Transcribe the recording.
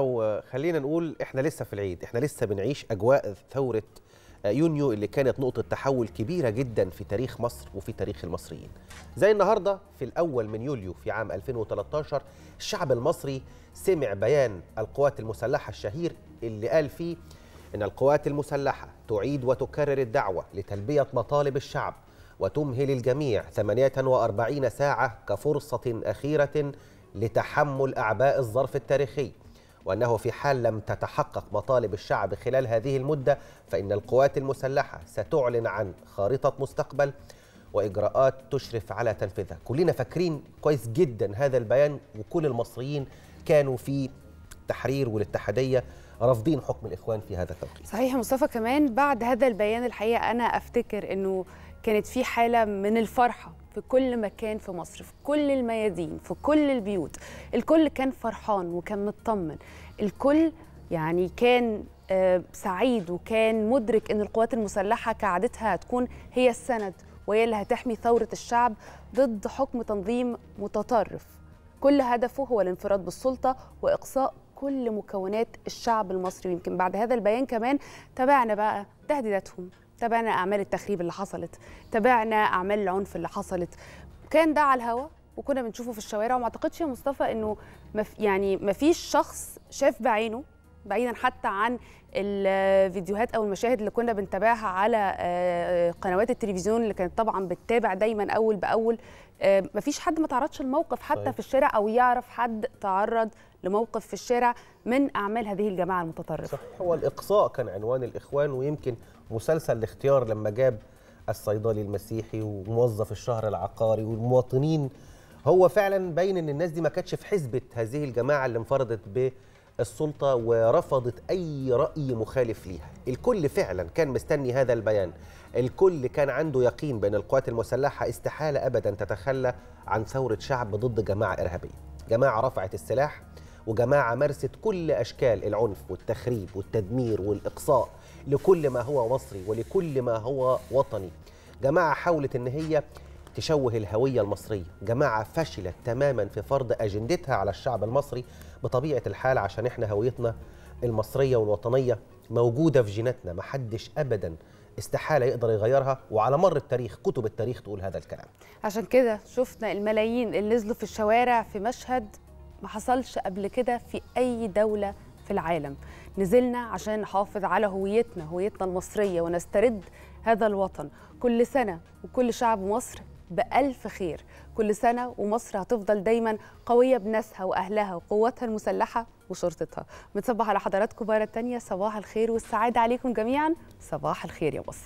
وخلينا نقول احنا لسه في العيد، احنا لسه بنعيش اجواء ثورة يونيو اللي كانت نقطة تحول كبيرة جدا في تاريخ مصر وفي تاريخ المصريين. زي النهاردة في الأول من يوليو في عام 2013 الشعب المصري سمع بيان القوات المسلحة الشهير اللي قال فيه إن القوات المسلحة تعيد وتكرر الدعوة لتلبية مطالب الشعب وتمهل الجميع 48 ساعة كفرصة أخيرة لتحمل أعباء الظرف التاريخي، وأنه في حال لم تتحقق مطالب الشعب خلال هذه المدة فإن القوات المسلحة ستعلن عن خارطة مستقبل وإجراءات تشرف على تنفيذها. كلنا فاكرين كويس جدا هذا البيان، وكل المصريين كانوا في التحرير والاتحادية رافضين حكم الإخوان في هذا التوقيت. صحيح مصطفى، كمان بعد هذا البيان الحقيقة أنا أفتكر أنه كانت في حالة من الفرحة في كل مكان في مصر، في كل الميادين، في كل البيوت، الكل كان فرحان وكان مطمن، الكل يعني كان سعيد وكان مدرك أن القوات المسلحة كعادتها هتكون هي السند وهي اللي هتحمي ثورة الشعب ضد حكم تنظيم متطرف كل هدفه هو الانفراد بالسلطة وإقصاء كل مكونات الشعب المصري. ويمكن بعد هذا البيان كمان تابعنا بقى تهديداتهم، تابعنا أعمال التخريب اللي حصلت، تابعنا أعمال العنف اللي حصلت، كان ده على الهوا وكنا بنشوفه في الشوارع. وما اعتقدش يا مصطفى انه يعني ما فيش شخص شاف بعينه، بعيدا حتى عن الفيديوهات او المشاهد اللي كنا بنتابعها على قنوات التلفزيون اللي كانت طبعا بتتابع دايما اول باول، ما فيش حد ما تعرضش لموقف حتى في الشارع او يعرف حد تعرض لموقف في الشارع من اعمال هذه الجماعه المتطرفه. صحيح، هو الاقصاء كان عنوان الاخوان، ويمكن مسلسل الاختيار لما جاب الصيدلي المسيحي وموظف الشهر العقاري والمواطنين، هو فعلا باين ان الناس دي ما كانتش في حسبه هذه الجماعه اللي انفردت بالسلطه ورفضت اي راي مخالف ليها. الكل فعلا كان مستني هذا البيان، الكل كان عنده يقين بان القوات المسلحه استحاله ابدا تتخلى عن ثوره شعب ضد جماعه ارهابيه، جماعه رفعت السلاح وجماعه مارست كل اشكال العنف والتخريب والتدمير والاقصاء لكل ما هو مصري ولكل ما هو وطني، جماعه حاولت ان هي تشوه الهويه المصريه، جماعه فشلت تماما في فرض اجندتها على الشعب المصري بطبيعه الحال، عشان احنا هويتنا المصريه والوطنيه موجوده في جيناتنا، محدش ابدا استحاله يقدر يغيرها، وعلى مر التاريخ كتب التاريخ تقول هذا الكلام. عشان كده شفنا الملايين اللي نزلوا في الشوارع في مشهد ما حصلش قبل كده في أي دولة في العالم. نزلنا عشان نحافظ على هويتنا، هويتنا المصرية، ونسترد هذا الوطن. كل سنة وكل شعب مصر بألف خير، كل سنة ومصر هتفضل دايما قوية بناسها وأهلها وقواتها المسلحة وشرطتها. متصبح على حضراتكم مرة تانية صباح الخير والسعادة عليكم جميعا، صباح الخير يا مصر.